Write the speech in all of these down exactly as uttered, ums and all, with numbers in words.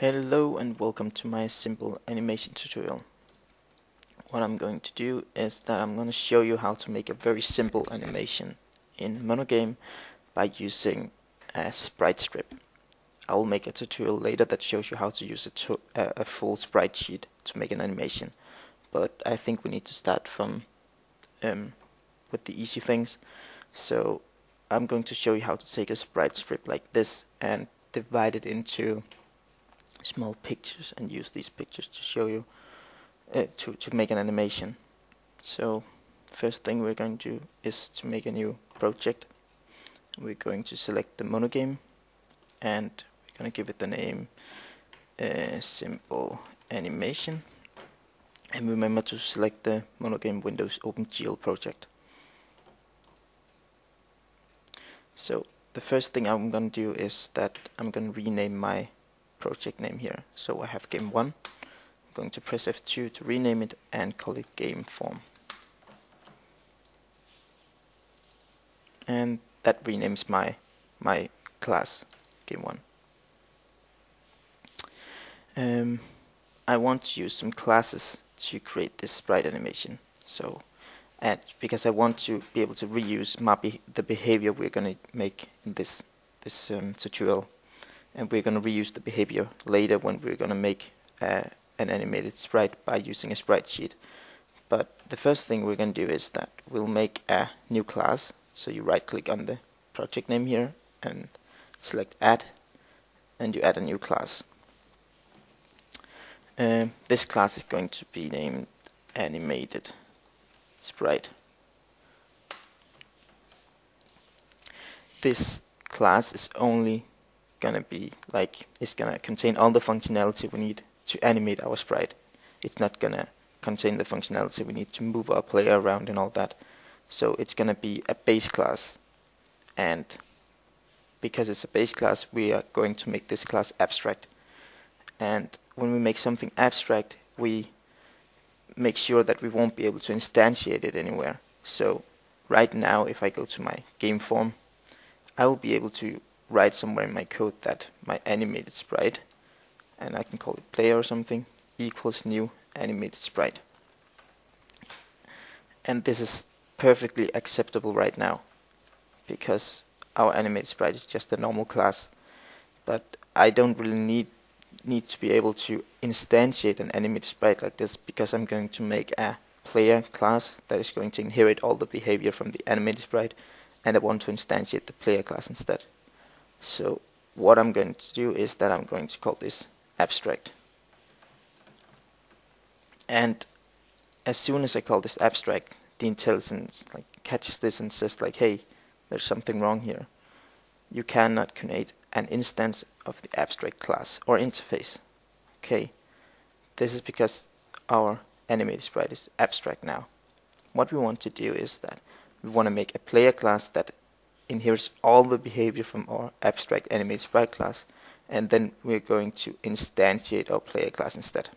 Hello and welcome to my simple animation tutorial. What I'm going to do is that I'm going to show you how to make a very simple animation in MonoGame by using a sprite strip. I will make a tutorial later that shows you how to use a, to uh, a full sprite sheet to make an animation, but I think we need to start from um, with the easy things. So I'm going to show you how to take a sprite strip like this and divide it into small pictures and use these pictures to show you uh, to, to make an animation. So first thing we're going to do is to make a new project. We're going to select the MonoGame and we're going to give it the name uh, simple animation, and remember to select the MonoGame Windows OpenGL project. So the first thing I'm going to do is that I'm going to rename my project name here. So I have Game One. I'm going to press F two to rename it and call it Game Form. And that renames my my class Game One. Um, I want to use some classes to create this sprite animation. So, and because I want to be able to reuse my be the behavior we're going to make in this this um, tutorial. And we're going to reuse the behavior later when we're going to make uh, an animated sprite by using a sprite sheet. But the first thing we're going to do is that we'll make a new class. So you right click on the project name here and select add, and you add a new class. Um, this class is going to be named animated sprite. This class is only gonna be like it's gonna contain all the functionality we need to animate our sprite. It's not gonna contain the functionality we need to move our player around and all that. So it's gonna be a base class, and because it's a base class we are going to make this class abstract. And when we make something abstract we make sure that we won't be able to instantiate it anywhere. So right now if I go to my game form I will be able to write somewhere in my code that my animated sprite, and I can call it player or something, equals new animated sprite. And this is perfectly acceptable right now because our animated sprite is just a normal class, but I don't really need need to be able to instantiate an animated sprite like this because I'm going to make a player class that is going to inherit all the behavior from the animated sprite, and I want to instantiate the player class instead. So what I'm going to do is that I'm going to call this abstract. And as soon as I call this abstract, the intelligence like catches this and says like, hey, there's something wrong here. You cannot create an instance of the abstract class or interface. Okay, this is because our animated sprite is abstract now. What we want to do is that we want to make a player class that inherits all the behavior from our abstract animated sprite class, and then we're going to instantiate our player class instead.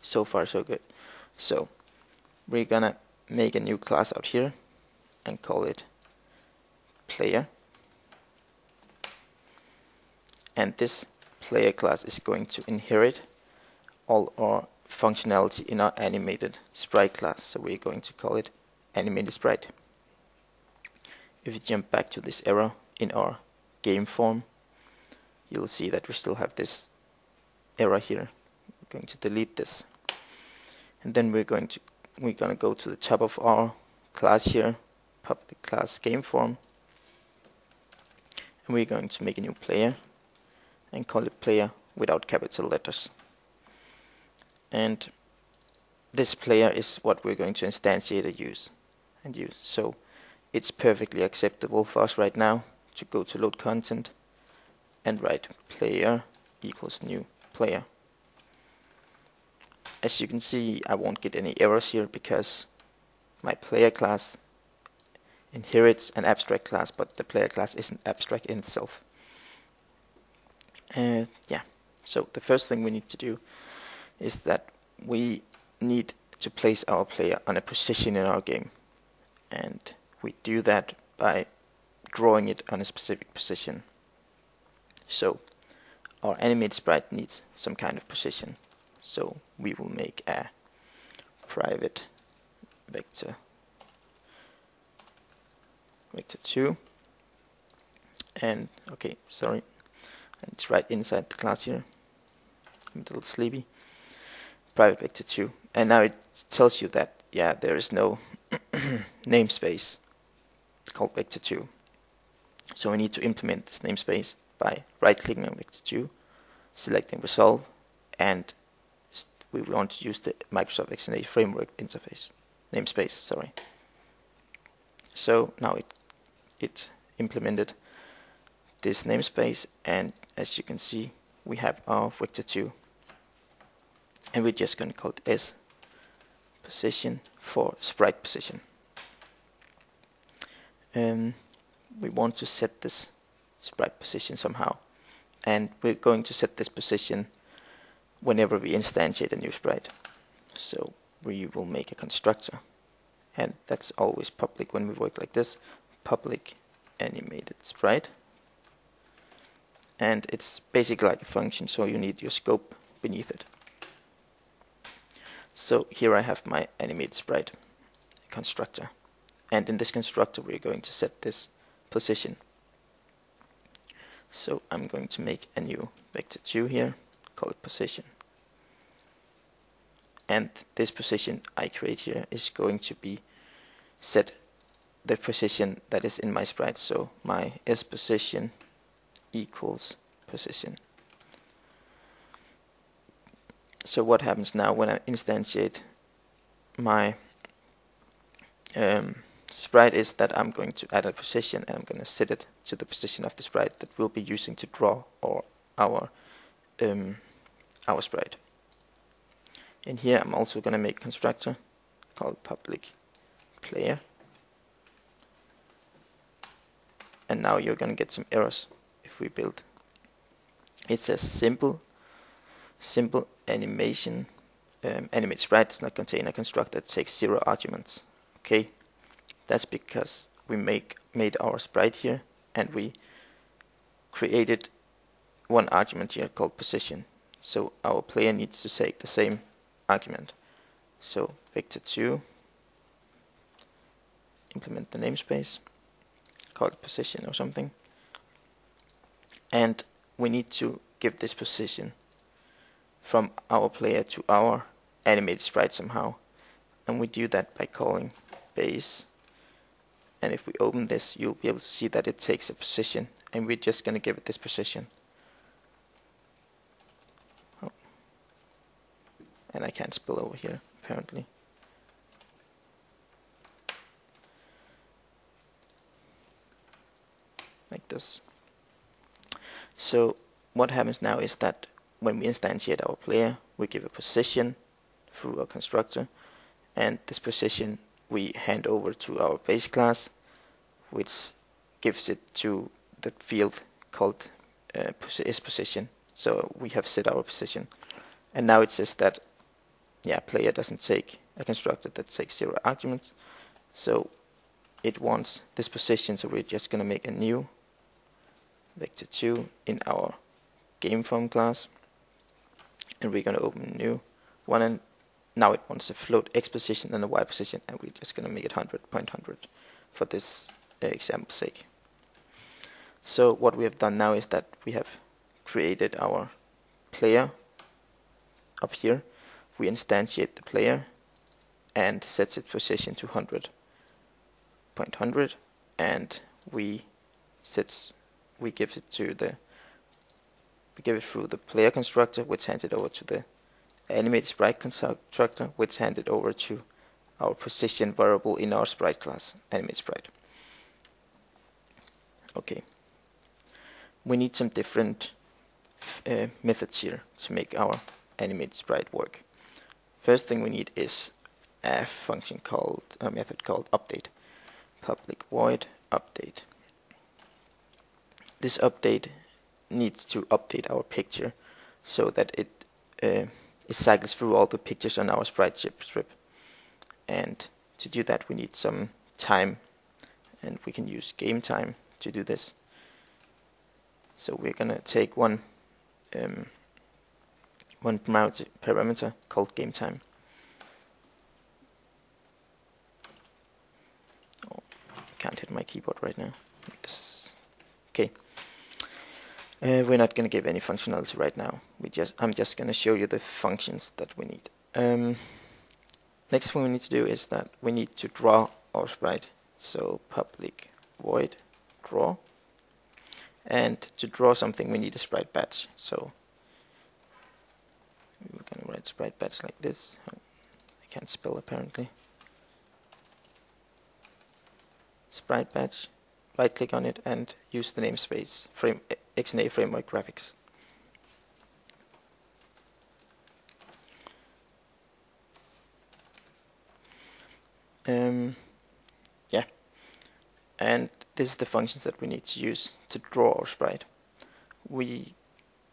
So far so good. So we're gonna make a new class out here and call it player, and this player class is going to inherit all our functionality in our animated sprite class, so we're going to call it animated sprite. If you jump back to this error in our game form, you'll see that we still have this error here. We're going to delete this, and then we're going to we're going to go to the top of our class here, pop the class game form, and we're going to make a new player and call it player without capital letters. And this player is what we're going to instantiate and use and use. So it's perfectly acceptable for us right now to go to load content and write player equals new player. As you can see, I won't get any errors here because my player class inherits an abstract class, but the player class isn't abstract in itself. Uh, yeah, so the first thing we need to do is that we need to place our player on a position in our game, and we do that by drawing it on a specific position. So our animated sprite needs some kind of position. So we will make a private vector vector two, and okay, sorry, and it's right inside the class here. I'm a little sleepy. Private vector two, and now it tells you that yeah, there is no namespace called vector two. So we need to implement this namespace by right-clicking on vector two, selecting resolve, and we want to use the Microsoft X N A framework interface namespace. Sorry. So now it it implemented this namespace, and as you can see, we have our vector two, and we're just going to call it S position for sprite position. Um, we want to set this sprite position somehow, and we're going to set this position whenever we instantiate a new sprite. So we will make a constructor, and that's always public when we work like this, public animated sprite, and it's basically like a function, so you need your scope beneath it. So here I have my animated sprite constructor, and in this constructor we're going to set this position. So I'm going to make a new vector two here, call it position, and this position I create here is going to be set the position that is in my sprite, so my S position equals position. So what happens now when I instantiate my um, sprite is that I'm going to add a position, and I'm going to set it to the position of the sprite that we'll be using to draw or our um, our sprite. And here I'm also going to make a constructor called public player, and now you're going to get some errors if we build. It says simple simple animation um, animate sprite does not contain a constructor that takes zero arguments. Okay, that's because we make made our sprite here, and we created one argument here called position, so our player needs to take the same argument. So vector two, implement the namespace, call it position or something, and we need to give this position from our player to our animated sprite somehow, and we do that by calling base, and if we open this you'll be able to see that it takes a position, and we're just going to give it this position. Oh, and I can't spill over here apparently. Like this. So what happens now is that when we instantiate our player, we give a position through our constructor, and this position we hand over to our base class, which gives it to the field called uh, is position. So we have set our position, and now it says that yeah, player doesn't take a constructor that takes zero arguments, so it wants this position. So we're just going to make a new vector two in our Game Form class, and we're going to open a new one, and now it wants a float x position and a y position, and we're just going to make it one hundred point one hundred for this uh, example's sake. So what we have done now is that we have created our player up here, we instantiate the player and sets its position to one hundred point one hundred, and we sets we give it to the we give it through the player constructor, which hands it over to the animated sprite constructor, which hands it over to our position variable in our sprite class, animated sprite. Okay, we need some different uh, methods here to make our animated sprite work. First thing we need is a function called a method called update, public void update. This update needs to update our picture so that it uh, it cycles through all the pictures on our sprite strip, and to do that we need some time, and we can use game time to do this. So we're gonna take one um, one parameter called game time. Oh, I can't hit my keyboard right now. This. Okay. Uh, we're not going to give any functionality right now. We just I'm just going to show you the functions that we need. Um, next thing we need to do is that we need to draw our sprite. So public void draw. And to draw something we need a sprite batch. So we're going to write sprite batch like this. Oh, I can't spell apparently. Sprite batch. Right click on it and use the namespace frame X N A framework graphics. Um, yeah, and this is the functions that we need to use to draw our sprite. We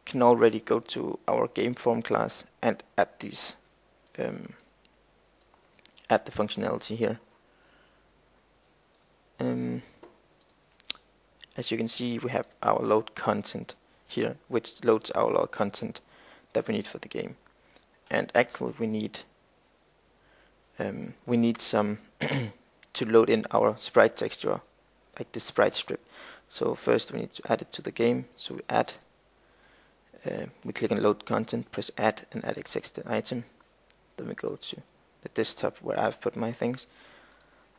can already go to our Game Form class and add these, um, add the functionality here. Um, As you can see, we have our load content here, which loads our load content that we need for the game. And actually, we need um, we need some to load in our sprite texture, like this sprite strip. So first, we need to add it to the game. So we add, uh, we click on load content, press add, and add text item. Then we go to the desktop where I've put my things.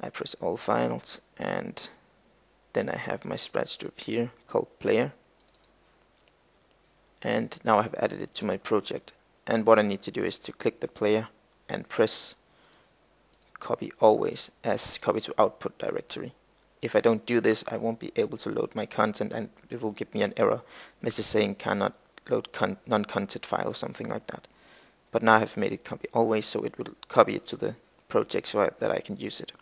I press all files and. Then I have my sprite strip here called player, and now I have added it to my project. And what I need to do is to click the player and press copy always as copy to output directory. If I don't do this, I won't be able to load my content, and it will give me an error message saying cannot load con non-content file or something like that. But now I have made it copy always, so it will copy it to the project so that I can use it.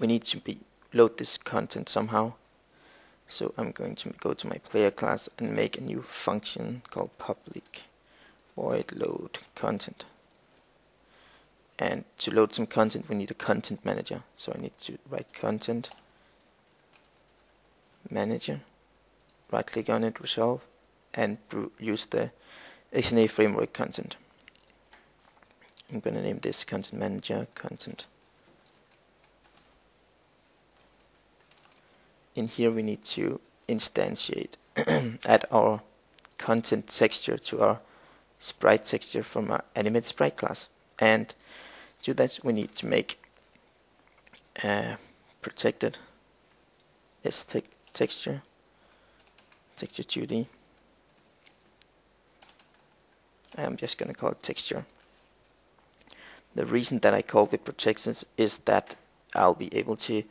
We need to be load this content somehow. So I'm going to go to my player class and make a new function called public void load content. And to load some content we need a content manager. So I need to write content manager, right click on it, resolve, and use the X N A framework content. I'm going to name this content manager content. In here we need to instantiate, add our content texture to our sprite texture from our animated sprite class. And to that we need to make a protected S te texture, texture two D. I'm just going to call it texture. The reason that I call it protected is that I'll be able to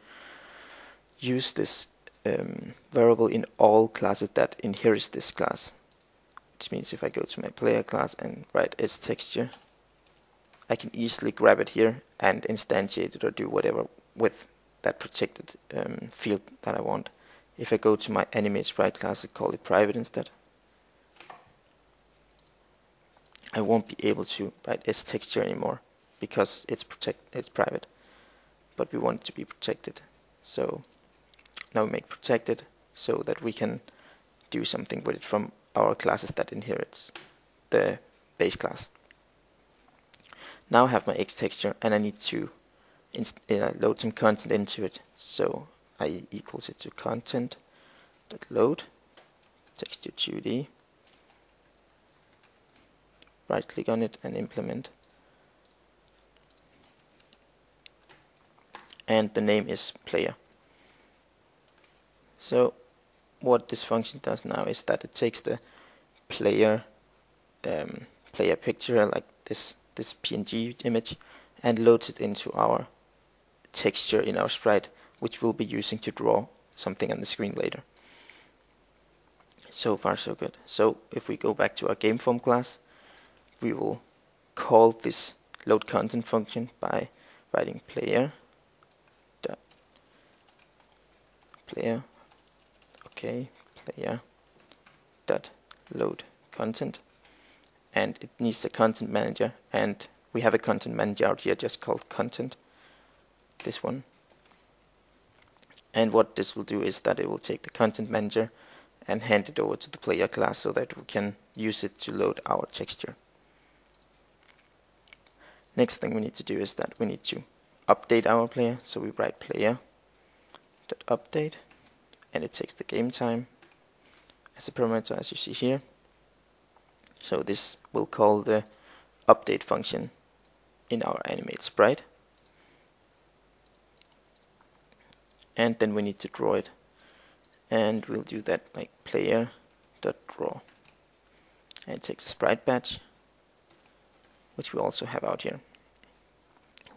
use this Um, variable in all classes that inherits this class, which means if I go to my player class and write its texture, I can easily grab it here and instantiate it or do whatever with that protected um, field that I want. If I go to my animated sprite class and call it private instead, I won't be able to write its texture anymore because it's protect it's private, but we want it to be protected. So now make protected so that we can do something with it from our classes that inherits the base class. Now I have my X texture and I need to inst uh, load some content into it. So I equals it to content dot load texture two D. Right click on it and implement. And the name is player. So what this function does now is that it takes the player um, player picture like this this P N G image and loads it into our texture in our sprite, which we'll be using to draw something on the screen later. So far so good. So if we go back to our Game Form class, we will call this load content function by writing player dot player. Okay, player dot load content, and it needs a content manager, and we have a content manager out here just called content, this one. And what this will do is that it will take the content manager and hand it over to the player class so that we can use it to load our texture. Next thing we need to do is that we need to update our player, so we write player.update, and it takes the game time as a parameter, as you see here. So this will call the update function in our animate sprite, and then we need to draw it, and we'll do that like player.draw, and it takes a sprite batch, which we also have out here.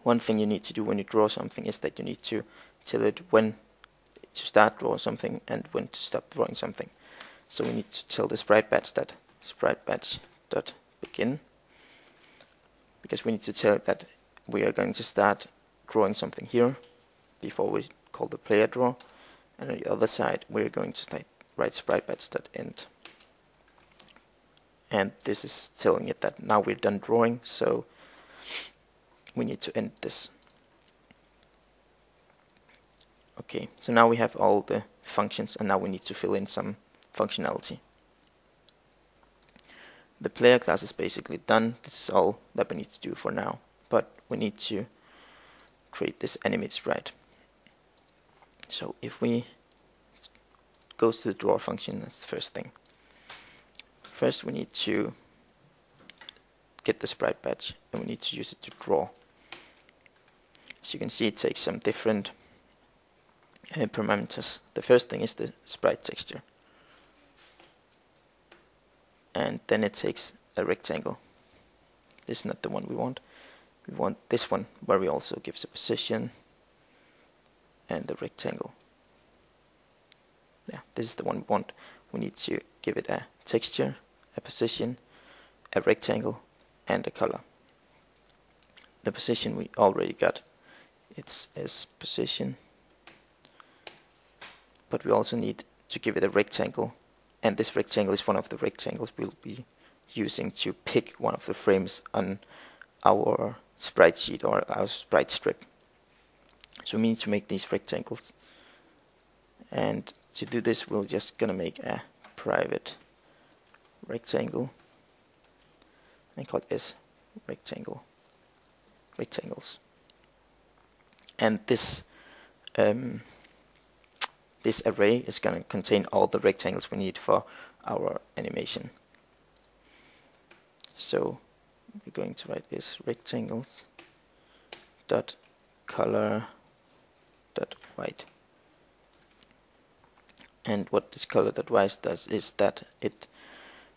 One thing you need to do when you draw something is that you need to tell it when to start drawing something and when to stop drawing something. So we need to tell the sprite batch that sprite batch dot begin, because we need to tell it that we are going to start drawing something here before we call the player draw, and on the other side we are going to write sprite batch dot end. And this is telling it that now we're done drawing, so we need to end this. Okay, so now we have all the functions, and now we need to fill in some functionality. The player class is basically done. This is all that we need to do for now, but we need to create this animate sprite. So if we go to the draw function, that's the first thing. First we need to get the sprite batch, and we need to use it to draw. As you can see, it takes some different uh, parameters. The first thing is the sprite texture, and then it takes a rectangle. This is not the one we want. We want this one, where we also gives a position and the rectangle. Yeah, this is the one we want. We need to give it a texture, a position, a rectangle, and a color. The position we already got. It's as position, but we also need to give it a rectangle, and this rectangle is one of the rectangles we'll be using to pick one of the frames on our sprite sheet or our sprite strip. So we need to make these rectangles, and to do this we're just gonna make a private rectangle and call it S rectangle rectangles. And this um, This array is going to contain all the rectangles we need for our animation. So we're going to write this rectangles dot color dot white. And what this color dot white does is that it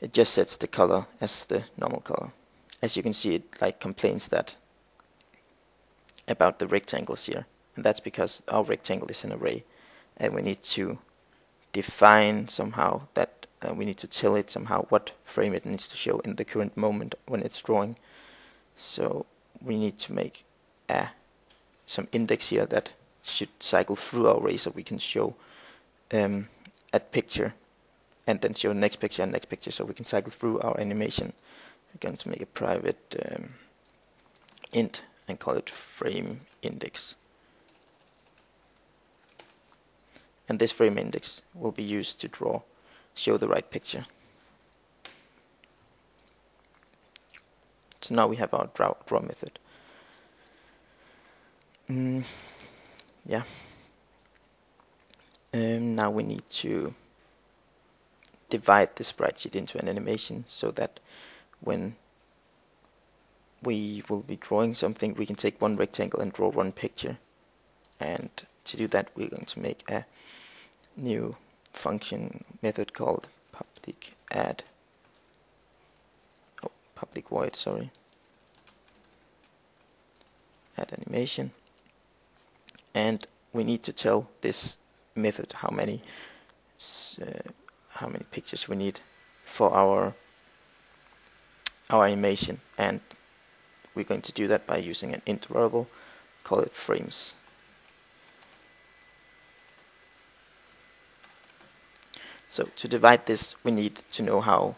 it just sets the color as the normal color. As you can see, it like complains that about the rectangles here, and that's because our rectangle is an array. And we need to define somehow that uh, we need to tell it somehow what frame it needs to show in the current moment when it's drawing. So we need to make a, some index here that should cycle through our array, so we can show um, a picture and then show next picture and next picture, so we can cycle through our animation. We're going to make a private um, int and call it frameIndex. And this frame index will be used to draw, show the right picture. So now we have our draw, draw method. Mm, yeah. Um, now we need to divide the sprite sheet into an animation, so that when we will be drawing something, we can take one rectangle and draw one picture. And to do that, we're going to make a new function method called public add oh public void sorry add animation, and we need to tell this method how many uh, how many pictures we need for our our animation, and we're going to do that by using an int variable, call it frames. So to divide this, we need to know how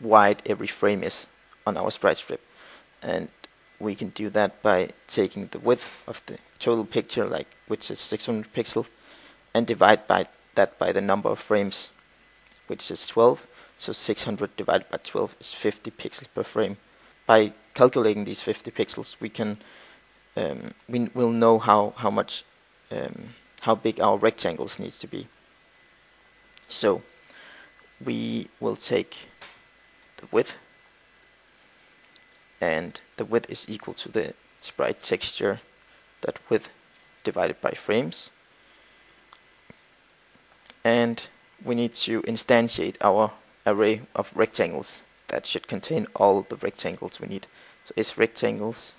wide every frame is on our sprite strip, and we can do that by taking the width of the total picture, like which is six hundred pixels, and divide by that by the number of frames which is twelve, so six hundred divided by twelve is fifty pixels per frame. By calculating these fifty pixels, we can um, we will know how how much um, how big our rectangles needs to be. So we will take the width, and the width is equal to the sprite texture that width divided by frames, and we need to instantiate our array of rectangles that should contain all the rectangles we need. So is rectangles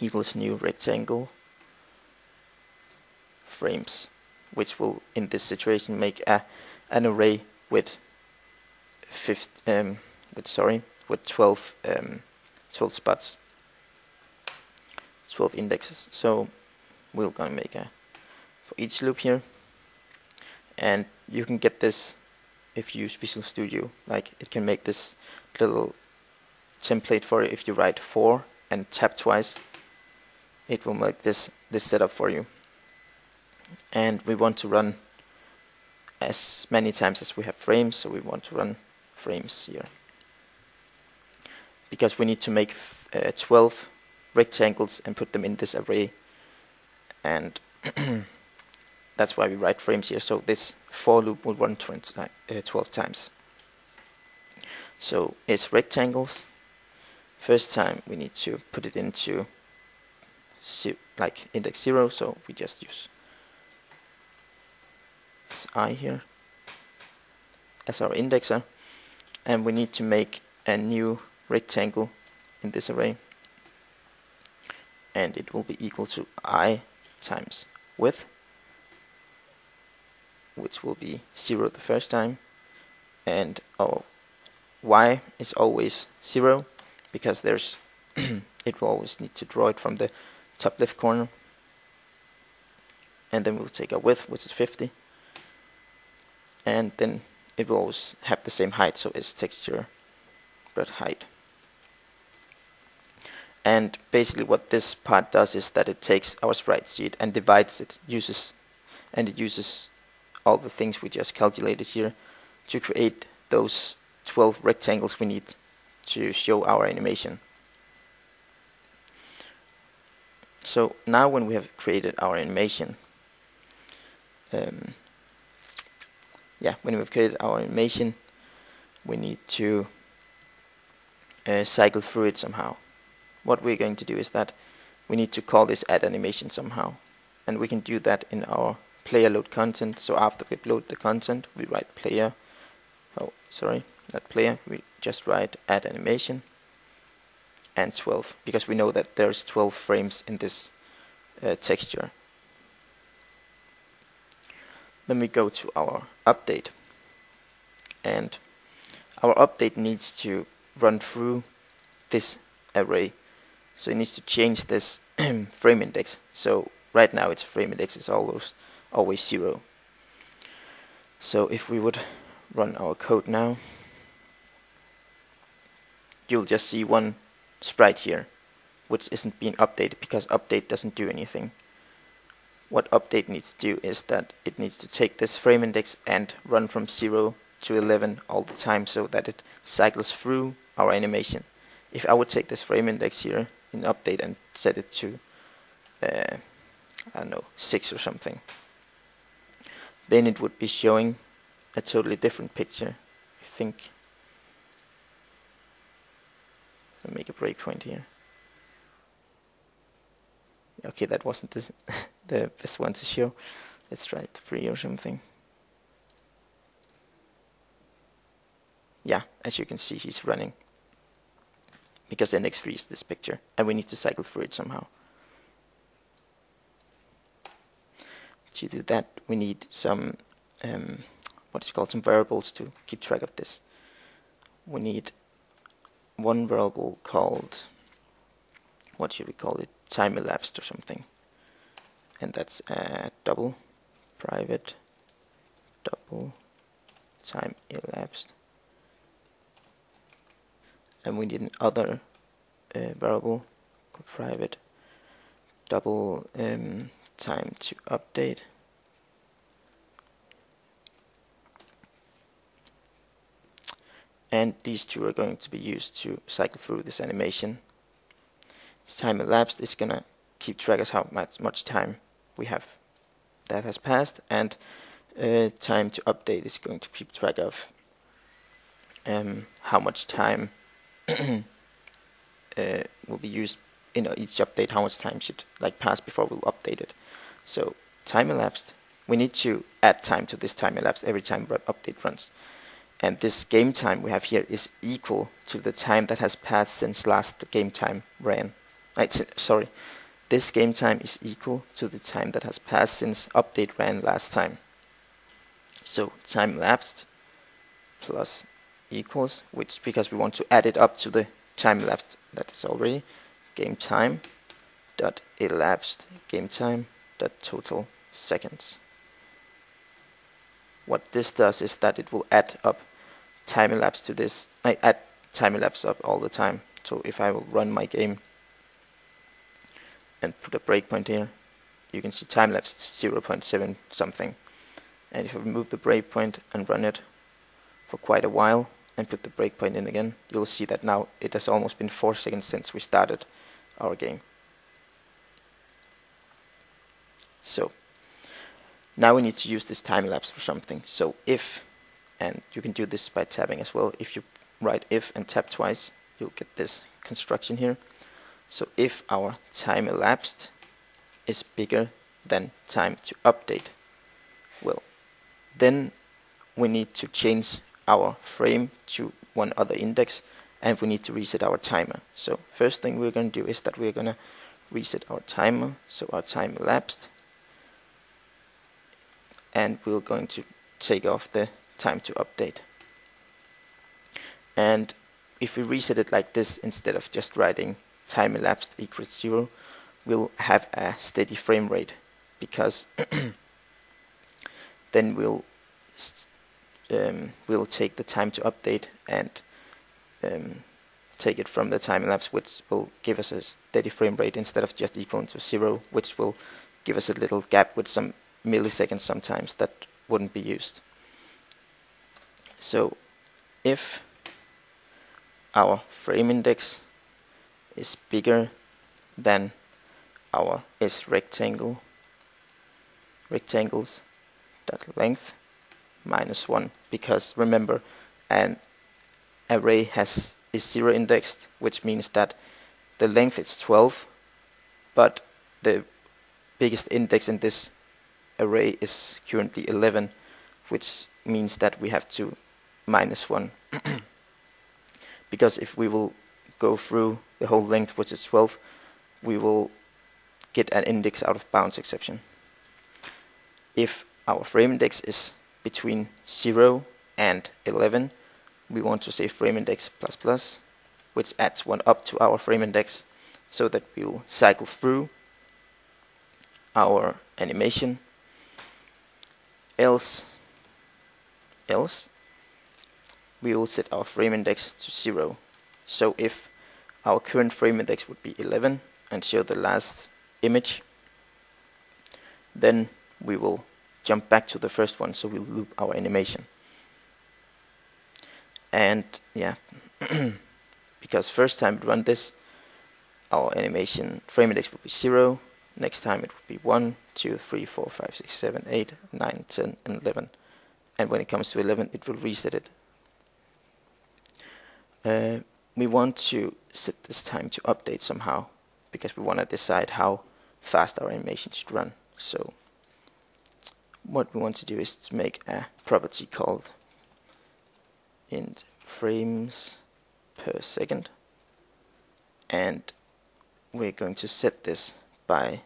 equals new rectangle frames, which will in this situation make a an array with fifth um with sorry with twelve um twelve spots, twelve indexes. So we're gonna make a for each loop here, and you can get this if you use Visual Studio. Like, it can make this little template for you. If you write for and tap twice, it will make this this setup for you. And we want to run as many times as we have frames, so we want to run frames here, because we need to make uh, twelve rectangles and put them in this array, and that's why we write frames here. So this for loop will run twelve times. So it's rectangles. First time we need to put it into like index zero, so we just use this I here as our indexer, and we need to make a new rectangle in this array, and it will be equal to I times width, which will be zero the first time, and our y is always zero because there's it will always need to draw it from the top left corner. And then we'll take our width, which is fifty, and then it will always have the same height, so it's texture dot height. And basically what this part does is that it takes our sprite sheet and divides it, uses and it uses all the things we just calculated here to create those twelve rectangles we need to show our animation. So now when we have created our animation, um, yeah, when we've created our animation, we need to uh, cycle through it somehow. What we're going to do is that we need to call this add animation somehow, and we can do that in our player load content. So after we load the content, we write player, oh sorry, not player, we just write add animation and twelve, because we know that there's twelve frames in this uh, texture. Then we go to our update, and our update needs to run through this array, so it needs to change this frame index. So right now its frame index is always always zero. So if we would run our code now, you'll just see one sprite here which isn't being updated, because update doesn't do anything. What update needs to do is that it needs to take this frame index and run from zero to eleven all the time, so that it cycles through our animation. If I would take this frame index here in update and set it to uh, I don't know, six or something, then it would be showing a totally different picture. I think I'll make a breakpoint here. Okay, that wasn't the, the best one to show. Let's try it three or something. Yeah, as you can see, he's running, because the index three is this picture, and we need to cycle through it somehow. To do that, we need some um, what's called some variables to keep track of this. We need one variable called, what should we call it, time elapsed or something, and that's uh, double private double time elapsed. And we need another uh, variable called private double um, time to update, and these two are going to be used to cycle through this animation. As time elapsed, it's gonna keep track of how much time we have that has passed, and uh, time to update is going to keep track of um, how much time uh, will be used in each update, how much time should like pass before we'll update it. So time elapsed, we need to add time to this time elapsed every time update runs. And this game time we have here is equal to the time that has passed since last game time ran. Right, sorry, this game time is equal to the time that has passed since update ran last time. So time elapsed plus equals, which because we want to add it up to the time elapsed that is already, game time dot elapsed game time dot total seconds. What this does is that it will add up time elapsed to this. I add time elapsed up all the time. So if I will run my game and put a breakpoint here, you can see time lapsed zero point seven something. And if I remove the breakpoint and run it for quite a while and put the breakpoint in again, you'll see that now it has almost been four seconds since we started our game. So now we need to use this time lapse for something. So if, and you can do this by tabbing as well, if you write if and tab twice, you'll get this construction here. So if our time elapsed is bigger than time to update, well, then we need to change our frame to one other index, and we need to reset our timer. So first thing we're going to do is that we're going to reset our timer, so our time elapsed, and we're going to take off the time to update. And if we reset it like this, instead of just writing time elapsed equals zero, we'll have a steady frame rate, because then we'll um, we'll take the time to update and um, take it from the time elapse, which will give us a steady frame rate instead of just equal to zero, which will give us a little gap with some milliseconds sometimes that wouldn't be used. So if our frame index is bigger than our is rectangle rectangles dot length minus one, because remember an array has is zero indexed, which means that the length is twelve, but the biggest index in this array is currently eleven, which means that we have to minus one, because if we will go through the whole length, which is twelve, we will get an index out of bounds exception. If our frame index is between zero and eleven, we want to say frame index plus plus, which adds one up to our frame index, so that we will cycle through our animation. Else, else, we will set our frame index to zero. So if our current frame index would be eleven and show the last image, then we will jump back to the first one, so we'll loop our animation. And yeah, because first time we run this, our animation frame index would be zero. Next time it would be one, two, three, four, five, six, seven, eight, nine, ten, and eleven. And when it comes to eleven, it will reset it. Uh, we want to set this time to update somehow, because we want to decide how fast our animation should run. So what we want to do is to make a property called int frames per second. And we're going to set this by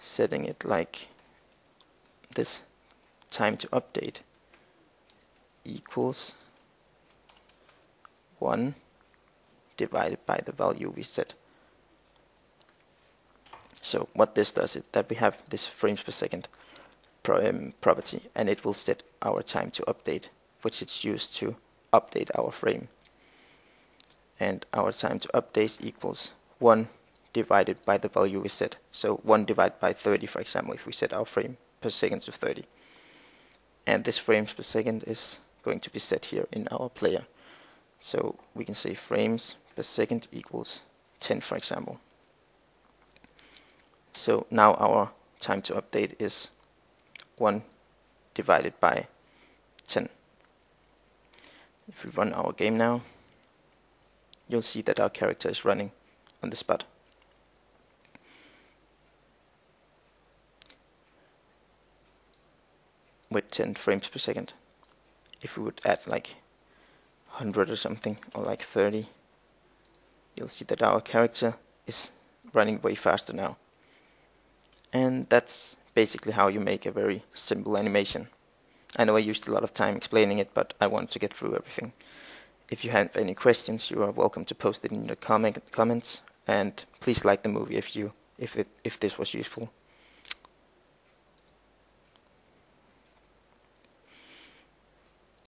setting it like this: time to update equals one divided by the value we set. So what this does is that we have this frames per second pro um, property, and it will set our time to update, which it's used to update our frame. And our time to update equals one divided by the value we set. So one divided by thirty, for example, if we set our frame per second to thirty. And this frames per second is going to be set here in our player. So we can say frames per second equals ten, for example. So now our time to update is one divided by ten. If we run our game now, you'll see that our character is running on the spot. With ten frames per second. If we would add like one hundred or something, or like thirty, you'll see that our character is running way faster now. And that's basically how you make a very simple animation. I know I used a lot of time explaining it, but I want to get through everything. If you have any questions, you are welcome to post it in the comment, comments, and please like the movie if you if it if this was useful.